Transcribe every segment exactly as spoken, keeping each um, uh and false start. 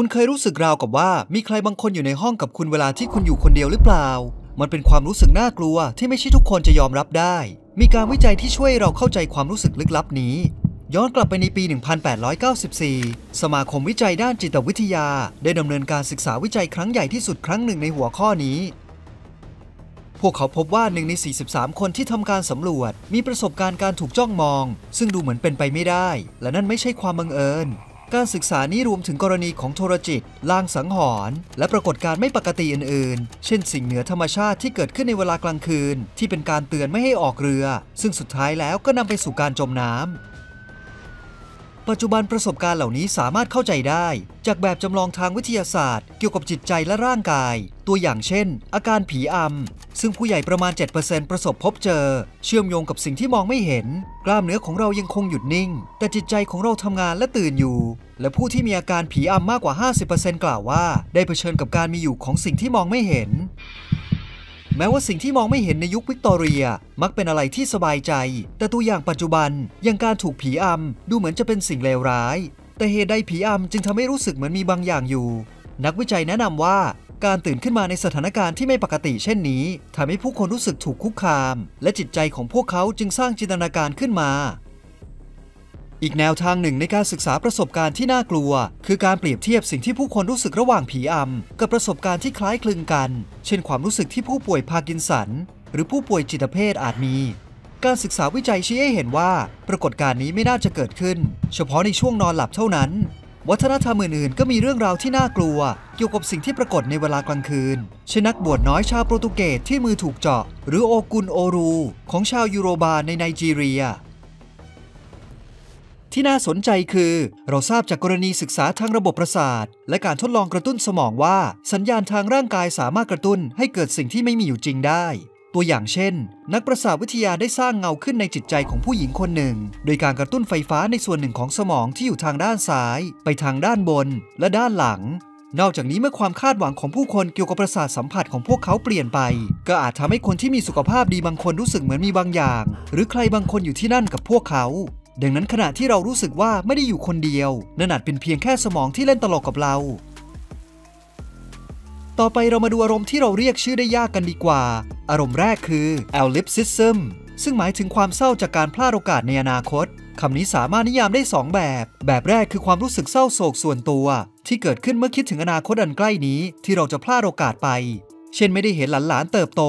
คุณเคยรู้สึกราวกับว่ามีใครบางคนอยู่ในห้องกับคุณเวลาที่คุณอยู่คนเดียวหรือเปล่ามันเป็นความรู้สึกน่ากลัวที่ไม่ใช่ทุกคนจะยอมรับได้มีการวิจัยที่ช่วยเราเข้าใจความรู้สึกลึกลับนี้ย้อนกลับไปในปีหนึ่งพันแปดร้อยเก้าสิบสี่สมาคมวิจัยด้านจิตวิทยาได้ดำเนินการศึกษาวิจัยครั้งใหญ่ที่สุดครั้งหนึ่งในหัวข้อนี้พวกเขาพบว่าหนึ่งในสี่สิบสามคนที่ทำการสำรวจมีประสบการณ์การถูกจ้องมองซึ่งดูเหมือนเป็นไปไม่ได้และนั่นไม่ใช่ความบังเอิญการศึกษานี้รวมถึงกรณีของโทรจิตลางสังหรณ์และปรากฏการณ์ไม่ปกติอื่นๆเช่นสิ่งเหนือธรรมชาติที่เกิดขึ้นในเวลากลางคืนที่เป็นการเตือนไม่ให้ออกเรือซึ่งสุดท้ายแล้วก็นำไปสู่การจมน้ำปัจจุบันประสบการณ์เหล่านี้สามารถเข้าใจได้จากแบบจำลองทางวิทยาศาสตร์เกี่ยวกับจิตใจและร่างกายตัวอย่างเช่นอาการผีอำซึ่งผู้ใหญ่ประมาณ เจ็ดเปอร์เซ็นต์ ประสบพบเจอเชื่อมโยงกับสิ่งที่มองไม่เห็นกล้ามเนื้อของเรายังคงหยุดนิ่งแต่จิตใจของเราทำงานและตื่นอยู่และผู้ที่มีอาการผีอำมากกว่า ห้าสิบเปอร์เซ็นต์ กล่าวว่าได้เผชิญกับการมีอยู่ของสิ่งที่มองไม่เห็นแม้ว่าสิ่งที่มองไม่เห็นในยุควิกตอเรียมักเป็นอะไรที่สบายใจแต่ตัวอย่างปัจจุบันอย่างการถูกผีอำดูเหมือนจะเป็นสิ่งเลวร้ายแต่เหตุใดผีอำจึงทำให้รู้สึกเหมือนมีบางอย่างอยู่นักวิจัยแนะนำว่าการตื่นขึ้นมาในสถานการณ์ที่ไม่ปกติเช่นนี้ทำให้ผู้คนรู้สึกถูกคุกคามและจิตใจของพวกเขาจึงสร้างจินตนาการขึ้นมาอีกแนวทางหนึ่งในการศึกษาประสบการณ์ที่น่ากลัวคือการเปรียบเทียบสิ่งที่ผู้คนรู้สึกระหว่างผีอำกับประสบการณ์ที่คล้ายคลึงกันเช่นความรู้สึกที่ผู้ป่วยพาร์กินสันหรือผู้ป่วยจิตเภทอาจมีการศึกษาวิจัยชี้ให้เห็นว่าปรากฏการณ์นี้ไม่น่าจะเกิดขึ้นเฉพาะในช่วงนอนหลับเท่านั้นวัฒนธรรมอื่นๆก็มีเรื่องราวที่น่ากลัวเกี่ยวกับสิ่งที่ปรากฏในเวลากลางคืนเช่นนักบวชน้อยชาวโปรตุเกสที่มือถูกเจาะหรือโอกุนโอรูของชาวยูโรบาในไนจีเรียที่น่าสนใจคือเราทราบจากกรณีศึกษาทางระบบประสาทและการทดลองกระตุ้นสมองว่าสัญญาณทางร่างกายสามารถกระตุ้นให้เกิดสิ่งที่ไม่มีอยู่จริงได้ตัวอย่างเช่นนักประสาทวิทยาได้สร้างเงาขึ้นในจิตใจของผู้หญิงคนหนึ่งโดยการกระตุ้นไฟฟ้าในส่วนหนึ่งของสมองที่อยู่ทางด้านซ้ายไปทางด้านบนและด้านหลังนอกจากนี้เมื่อความคาดหวังของผู้คนเกี่ยวกับประสาทสัมผัสของพวกเขาเปลี่ยนไปก็อาจทำให้คนที่มีสุขภาพดีบางคนรู้สึกเหมือนมีบางอย่างหรือใครบางคนอยู่ที่นั่นกับพวกเขาดังนั้นขณะที่เรารู้สึกว่าไม่ได้อยู่คนเดียวนั่นอาจเป็นเพียงแค่สมองที่เล่นตลกกับเราต่อไปเรามาดูอารมณ์ที่เราเรียกชื่อได้ยากกันดีกว่าอารมณ์แรกคือ Ellipsism ซึ่งหมายถึงความเศร้าจากการพลาดโอกาสในอนาคตคำนี้สามารถนิยามได้สองแบบแบบแรกคือความรู้สึกเศร้าโศกส่วนตัวที่เกิดขึ้นเมื่อคิดถึงอนาคตอันใกล้นี้ที่เราจะพลาดโอกาสไปเช่นไม่ได้เห็นหลานๆเติบโต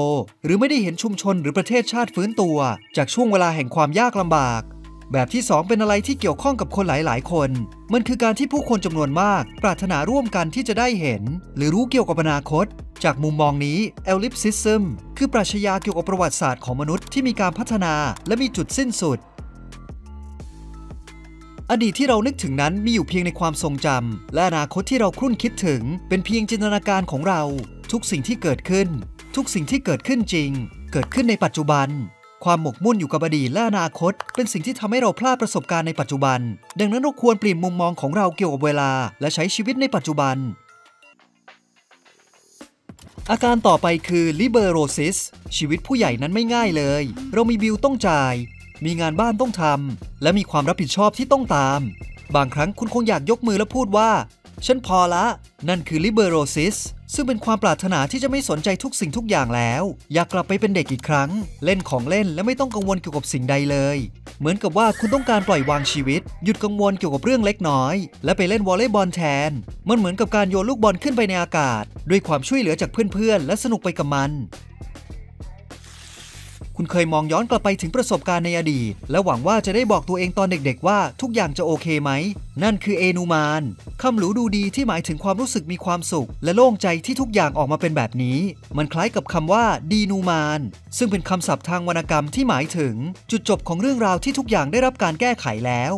หรือไม่ได้เห็นชุมชนหรือประเทศชาติฟื้นตัวจากช่วงเวลาแห่งความยากลำบากแบบที่สองเป็นอะไรที่เกี่ยวข้องกับคนหลายๆคนมันคือการที่ผู้คนจำนวนมากปรารถนาร่วมกันที่จะได้เห็นหรือรู้เกี่ยวกับอนาคตจากมุมมองนี้ Ellipsism คือปรัชญาเกี่ยวกับประวัติศาสตร์ของมนุษย์ที่มีการพัฒนาและมีจุดสิ้นสุดอดีตที่เรานึกถึงนั้นมีอยู่เพียงในความทรงจำและอนาคตที่เราครุ่นคิดถึงเป็นเพียงจินตนาการของเราทุกสิ่งที่เกิดขึ้นทุกสิ่งที่เกิดขึ้นจริงเกิดขึ้นในปัจจุบันความหมกมุ่นอยู่กับอดีตและอนาคตเป็นสิ่งที่ทำให้เราพลาดประสบการณ์ในปัจจุบันดังนั้นเราควรเปลี่ยนมุมมองของเราเกี่ยวกับเวลาและใช้ชีวิตในปัจจุบันอาการต่อไปคือ Liberosis ชีวิตผู้ใหญ่นั้นไม่ง่ายเลยเรามีบิลต้องจ่ายมีงานบ้านต้องทำและมีความรับผิดชอบที่ต้องตามบางครั้งคุณคงอยากยกมือและพูดว่าฉันพอละนั่นคือ Liberosisซึ่งเป็นความปรารถนาที่จะไม่สนใจทุกสิ่งทุกอย่างแล้วอยากกลับไปเป็นเด็กอีกครั้งเล่นของเล่นและไม่ต้องกังวลเกี่ยวกับสิ่งใดเลยเหมือนกับว่าคุณต้องการปล่อยวางชีวิตหยุดกังวลเกี่ยวกับเรื่องเล็กน้อยและไปเล่นวอลเลย์บอลแทนมันเหมือนกับการโยนลูกบอลขึ้นไปในอากาศด้วยความช่วยเหลือจากเพื่อนๆและสนุกไปกับมันคุณเคยมองย้อนกลับไปถึงประสบการณ์ในอดีตและหวังว่าจะได้บอกตัวเองตอนเด็กๆว่าทุกอย่างจะโอเคไหมนั่นคือเอนูมานคำหรูดูดีที่หมายถึงความรู้สึกมีความสุขและโล่งใจที่ทุกอย่างออกมาเป็นแบบนี้มันคล้ายกับคำว่าดีนูมานซึ่งเป็นคำศัพท์ทางวรรณกรรมที่หมายถึงจุดจบของเรื่องราวที่ทุกอย่างได้รับการแก้ไขแล้ว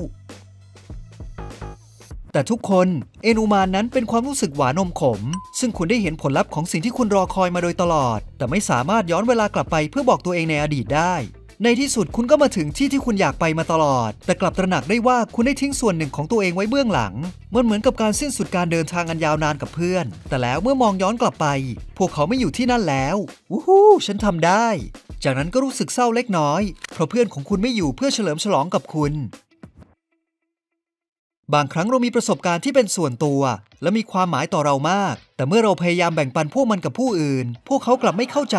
แต่ทุกคนเอนูมานนั้นเป็นความรู้สึกหวานอมขมซึ่งคุณได้เห็นผลลัพธ์ของสิ่งที่คุณรอคอยมาโดยตลอดแต่ไม่สามารถย้อนเวลากลับไปเพื่อบอกตัวเองในอดีตได้ในที่สุดคุณก็มาถึงที่ที่คุณอยากไปมาตลอดแต่กลับตระหนักได้ว่าคุณได้ทิ้งส่วนหนึ่งของตัวเองไว้เบื้องหลังมันเหมือนกับการสิ้นสุดการเดินทางอันยาวนานกับเพื่อนแต่แล้วเมื่อมองย้อนกลับไปพวกเขาไม่อยู่ที่นั่นแล้ววู้ฮู้ฉันทำได้จากนั้นก็รู้สึกเศร้าเล็กน้อยเพราะเพื่อนของคุณไม่อยู่เพื่อเฉลิมฉลองกับคุณ บางครั้งเรามีประสบการณ์ที่เป็นส่วนตัวและมีความหมายต่อเรามากแต่เมื่อเราพยายามแบ่งปันพวกมันกับผู้อื่นพวกเขากลับไม่เข้าใจ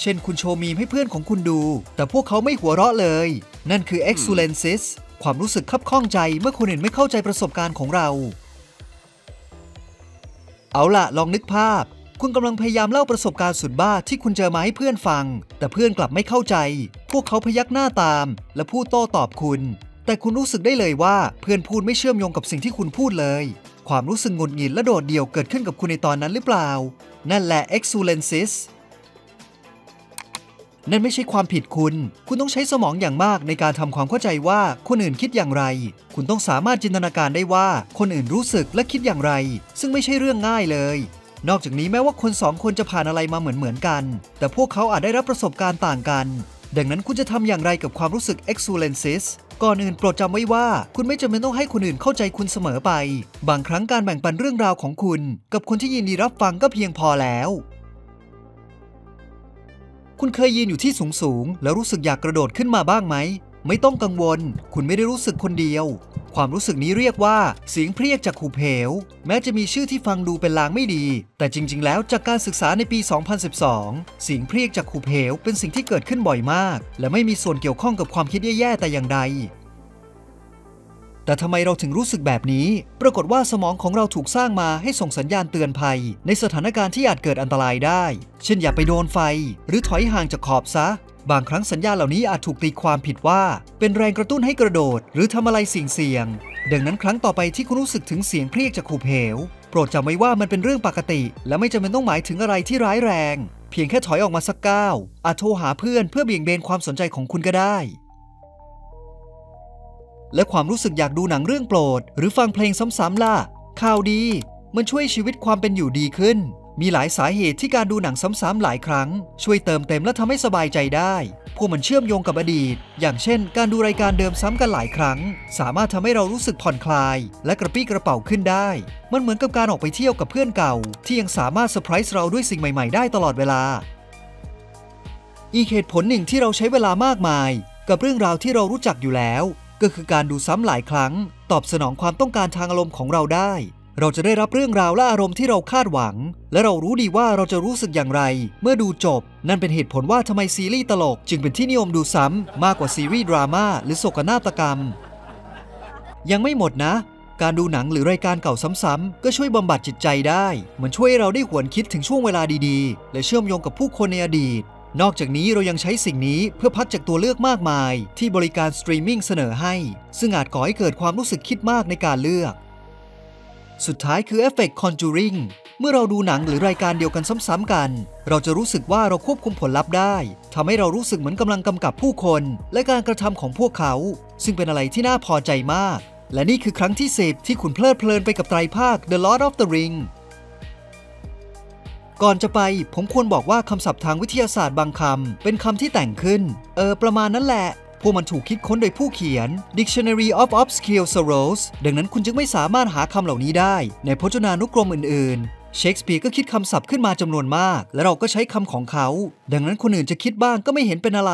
เช่นคุณโชว์มีมให้เพื่อนของคุณดูแต่พวกเขาไม่หัวเราะเลยนั่นคือ excellences ความรู้สึกคับข้องใจเมื่อคนอื่นไม่เข้าใจประสบการณ์ของเราเอาล่ะลองนึกภาพคุณกำลังพยายามเล่าประสบการณ์สุดบ้าที่คุณเจอมาให้เพื่อนฟังแต่เพื่อนกลับไม่เข้าใจพวกเขาพยักหน้าตามและพูดโต้ตอบคุณแต่คุณรู้สึกได้เลยว่าเพื่อนพูดไม่เชื่อมโยงกับสิ่งที่คุณพูดเลยความรู้สึกหงุดหงิดและโดดเดี่ยวเกิดขึ้นกับคุณในตอนนั้นหรือเปล่านั่นแหละ excellences นั่นไม่ใช่ความผิดคุณคุณต้องใช้สมองอย่างมากในการทำความเข้าใจว่าคนอื่นคิดอย่างไรคุณต้องสามารถจินตนาการได้ว่าคนอื่นรู้สึกและคิดอย่างไรซึ่งไม่ใช่เรื่องง่ายเลยนอกจากนี้แม้ว่าคนสองคนจะผ่านอะไรมาเหมือนๆกันแต่พวกเขาอาจได้รับประสบการณ์ต่างกันดังนั้นคุณจะทำอย่างไรกับความรู้สึก excellences ก่อนอื่นโปรดจำไว้ว่าคุณไม่จำเป็นต้องให้คนอื่นเข้าใจคุณเสมอไปบางครั้งการแบ่งปันเรื่องราวของคุณกับคนที่ยินดีรับฟังก็เพียงพอแล้วคุณเคยยืนอยู่ที่สูงๆแล้วรู้สึกอยากกระโดดขึ้นมาบ้างไหมไม่ต้องกังวลคุณไม่ได้รู้สึกคนเดียวความรู้สึกนี้เรียกว่าเสียงเพรียกจากหุบเหวแม้จะมีชื่อที่ฟังดูเป็นลางไม่ดีแต่จริงๆแล้วจากการศึกษาในปีสองพันสิบสองเสียงเพรียกจากหุบเหวเป็นสิ่งที่เกิดขึ้นบ่อยมากและไม่มีส่วนเกี่ยวข้องกับความคิดแย่ๆแต่อย่างใดแต่ทำไมเราถึงรู้สึกแบบนี้ปรากฏว่าสมองของเราถูกสร้างมาให้ส่งสัญญาณเตือนภัยในสถานการณ์ที่อาจเกิดอันตรายได้เช่นอย่าไปโดนไฟหรือถอยห่างจากขอบซะบางครั้งสัญญาณเหล่านี้อาจถูกตีความผิดว่าเป็นแรงกระตุ้นให้กระโดดหรือทำอะไรสิ่งเสี่ยงดังนั้นครั้งต่อไปที่คุณรู้สึกถึงเสียงเพรียกจากหุบเหวโปรดจำไว้ว่ามันเป็นเรื่องปกติและไม่จำเป็นต้องหมายถึงอะไรที่ร้ายแรงเพียงแค่ถอยออกมาสักก้าวอาจโทรหาเพื่อนเพื่อเบี่ยงเบนความสนใจของคุณก็ได้และความรู้สึกอยากดูหนังเรื่องโปรดหรือฟังเพลงซ้ำๆล่ะข่าวดีมันช่วยชีวิตความเป็นอยู่ดีขึ้นมีหลายสาเหตุที่การดูหนังซ้ำๆหลายครั้งช่วยเติมเต็มและทำให้สบายใจได้พวกมันเชื่อมโยงกับอดีตอย่างเช่นการดูรายการเดิมซ้ำกันหลายครั้งสามารถทำให้เรารู้สึกผ่อนคลายและกระปี้กระเป๋าขึ้นได้มันเหมือนกับการออกไปเที่ยวกับเพื่อนเก่าที่ยังสามารถเซอร์ไพรส์เราด้วยสิ่งใหม่ๆได้ตลอดเวลาอีกเหตุผลหนึ่งที่เราใช้เวลามากมายกับเรื่องราวที่เรารู้จักอยู่แล้วก็คือการดูซ้ำหลายครั้งตอบสนองความต้องการทางอารมณ์ของเราได้เราจะได้รับเรื่องราวและอารมณ์ที่เราคาดหวังและเรารู้ดีว่าเราจะรู้สึกอย่างไรเมื่อดูจบนั่นเป็นเหตุผลว่าทำไมซีรีส์ตลกจึงเป็นที่นิยมดูซ้ำมากกว่าซีรีส์ดราม่าหรือโศกนาฏกรรมยังไม่หมดนะการดูหนังหรือรายการเก่าซ้ำๆก็ช่วยบำบัดจิตใจได้มันช่วยเราได้หวนคิดถึงช่วงเวลาดีๆและเชื่อมโยงกับผู้คนในอดีตนอกจากนี้เรายังใช้สิ่งนี้เพื่อพักจากตัวเลือกมากมายที่บริการสตรีมมิ่งเสนอให้ซึ่งอาจก่อให้เกิดความรู้สึกคิดมากในการเลือกสุดท้ายคือ Effect Conjuring เมื่อเราดูหนังหรือรายการเดียวกันซ้ำๆกันเราจะรู้สึกว่าเราควบคุมผลลัพธ์ได้ทำให้เรารู้สึกเหมือนกำลังกำกับผู้คนและการกระทำของพวกเขาซึ่งเป็นอะไรที่น่าพอใจมากและนี่คือครั้งที่สิบที่คุณเพลิดเพลินไปกับไตรภาค The Lord of the Ring ก่อนจะไปผมควรบอกว่าคำศัพท์ทางวิทยาศาสตร์บางคำเป็นคำที่แต่งขึ้นเออประมาณนั้นแหละพวกมันถูกคิดค้นโดยผู้เขียน Dictionary of Obscure Sorrows ดังนั้นคุณจึงไม่สามารถหาคำเหล่านี้ได้ในพจนานุกรมอื่นๆเชคสเปียร์ก็คิดคำศัพท์ขึ้นมาจำนวนมากและเราก็ใช้คำของเขาดังนั้นคนอื่นจะคิดบ้างก็ไม่เห็นเป็นอะไร